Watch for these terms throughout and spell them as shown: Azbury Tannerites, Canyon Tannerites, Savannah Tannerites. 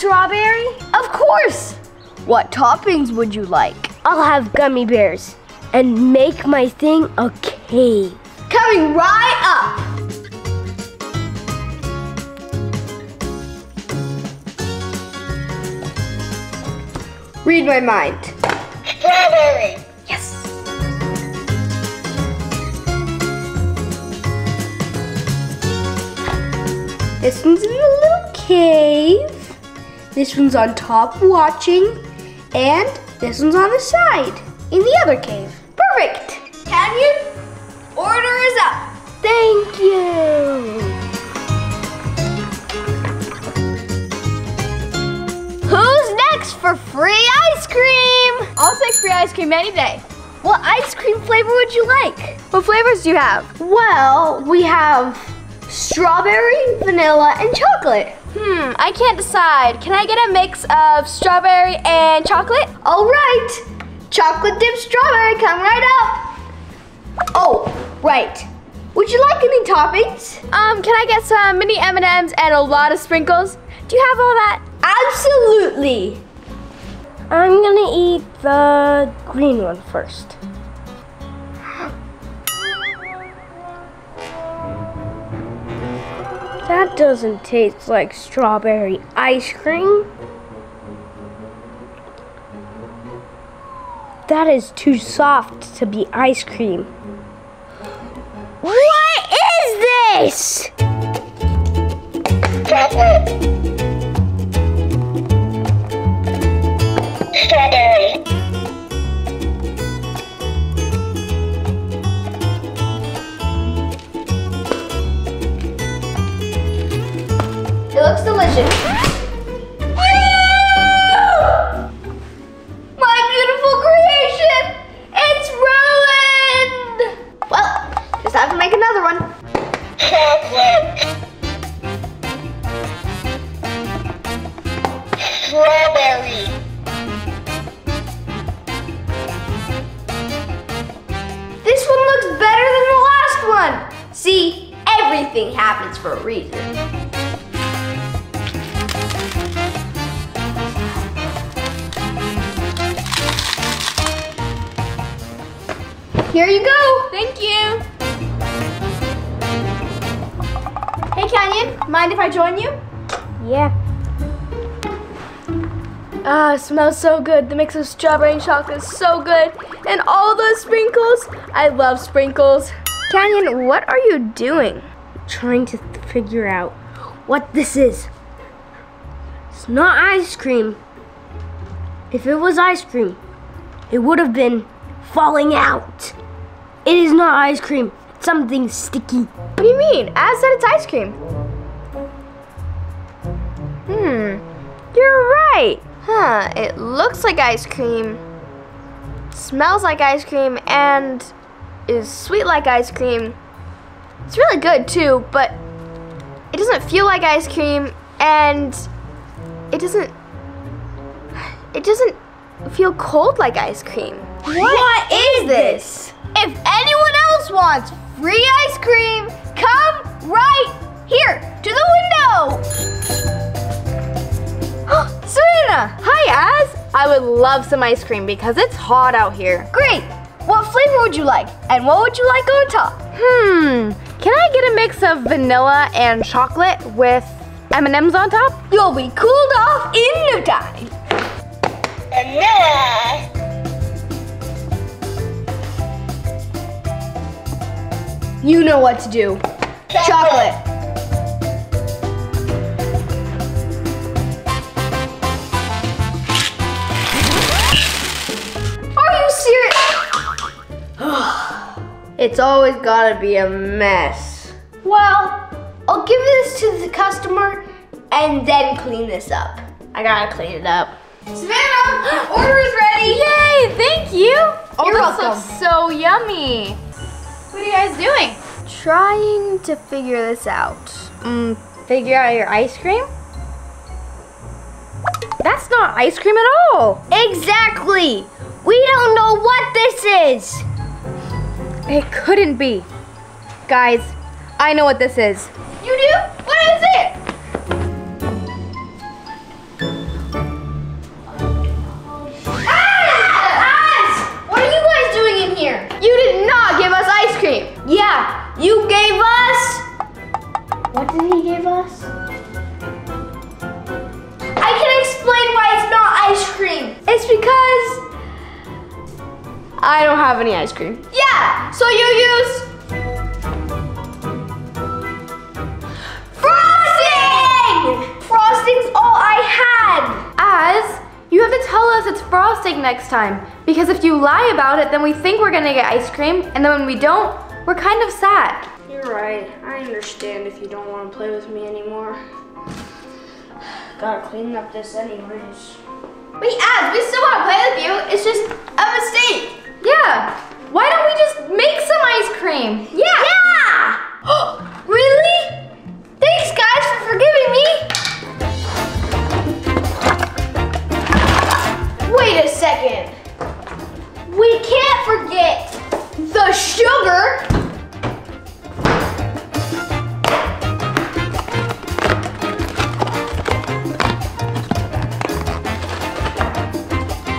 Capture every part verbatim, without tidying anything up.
strawberry? Of course! What toppings would you like? I'll have gummy bears and make my thing a cave. Coming right up! Read my mind. Strawberry! Yes! This one's in a little cave. This one's on top watching. And this one's on the side in the other cave. Perfect! Canyon, order is up. Thank you! Who's next for free ice cream? I'll take free ice cream any day. What ice cream flavor would you like? What flavors do you have? Well, we have strawberry, vanilla, and chocolate. Hmm, I can't decide. Can I get a mix of strawberry and chocolate? All right. Chocolate dip strawberry, come right up. Oh, right. Would you like any toppings? Um, can I get some mini M and M's and a lot of sprinkles? Do you have all that? Absolutely. I'm gonna eat the green one first. That doesn't taste like strawberry ice cream. That is too soft to be ice cream. What is this? Chocolate. Strawberry. It looks delicious. My beautiful creation, it's ruined. Well, just have to make another one. Chocolate. Strawberry. This one looks better than the last one. See, everything happens for a reason. Here you go. Thank you. Hey, Canyon, mind if I join you? Yeah. Ah, it smells so good. The mix of strawberry and chocolate is so good. And all those sprinkles. I love sprinkles. Canyon, what are you doing? I'm trying to figure out what this is. It's not ice cream. If it was ice cream, it would have been falling out. It is not ice cream. It's something sticky. What do you mean? Az said it's ice cream. Hmm. You're right. Huh. It looks like ice cream, smells like ice cream, and is sweet like ice cream. It's really good too, but it doesn't feel like ice cream, and it doesn't, it doesn't feel cold like ice cream. What, what is this? If anyone else wants free ice cream, come right here to the window. Savannah! Hi, Az. I would love some ice cream because it's hot out here. Great. What flavor would you like? And what would you like on top? Hmm. Can I get a mix of vanilla and chocolate with M and M's on top? You'll be cooled off in no time. Vanilla. You know what to do. Chocolate. Chocolate. Are you serious? It's always gotta be a mess. Well, I'll give this to the customer and then clean this up. I gotta clean it up. Savannah, order is ready. Yay, thank you. Oh, you're welcome. This looks so yummy. What are you guys doing? Trying to figure this out. Mm, figure out your ice cream? That's not ice cream at all. Exactly. We don't know what this is. It couldn't be. Guys, I know what this is. You do? What is it? I don't have any ice cream. Yeah, so you use frosting! Frosting's all I had. As you have to tell us it's frosting next time, because if you lie about it, then we think we're gonna get ice cream, and then when we don't, we're kind of sad. You're right, I understand if you don't want to play with me anymore. Gotta clean up this anyways. Wait, Az, we still want to play with you, it's just a mistake. Yeah, why don't we just make some ice cream? Yeah! Yeah! Really? Thanks guys for forgiving me. Wait a second. We can't forget the sugar.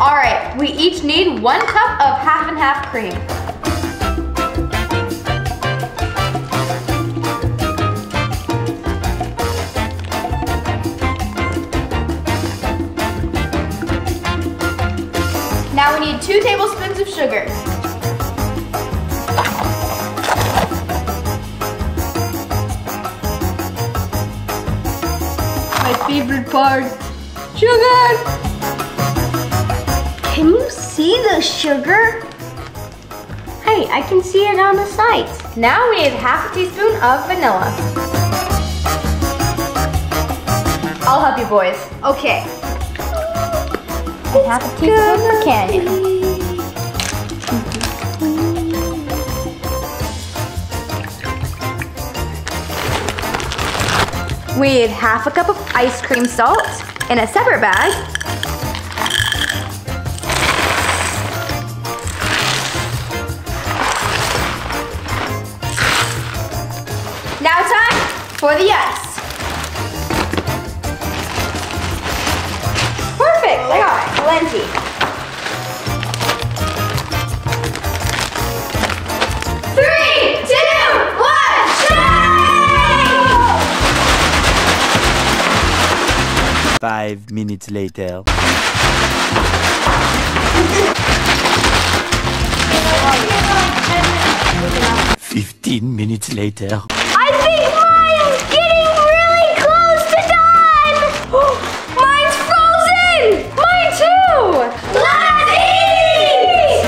All right, we each need one cup of half and half cream. Now we need two tablespoons of sugar. My favorite part, sugar. Can you see the sugar? Hey, I can see it on the sides. Now we need half a teaspoon of vanilla. I'll help you boys. Okay. And half a teaspoon for Canyon. We need half a cup of ice cream salt in a separate bag. Now time for the ice. Perfect, I got plenty. Three, two, one, shake! Five minutes later. Fifteen minutes later. I think mine's getting really close to done! Mine's frozen! Mine too! Let's eat!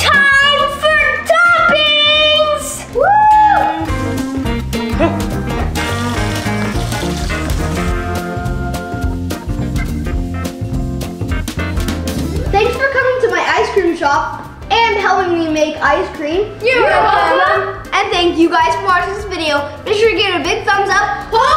Time for toppings! Woo! Thanks for coming to my ice cream shop and helping me make ice cream. You're welcome. And thank you guys for watching this video. Make sure to give it a big thumbs up.